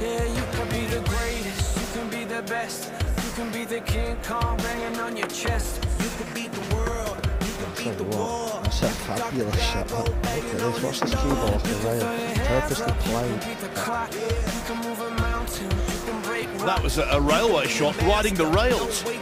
Yeah, you can be the greatest, you can be the best, you can be the King Kong banging on your chest. You can beat the world, you can beat the war. That's a fabulous shit. Look at this, what's this keyboard because I am purposely playing. That was a railway shot, riding the rails.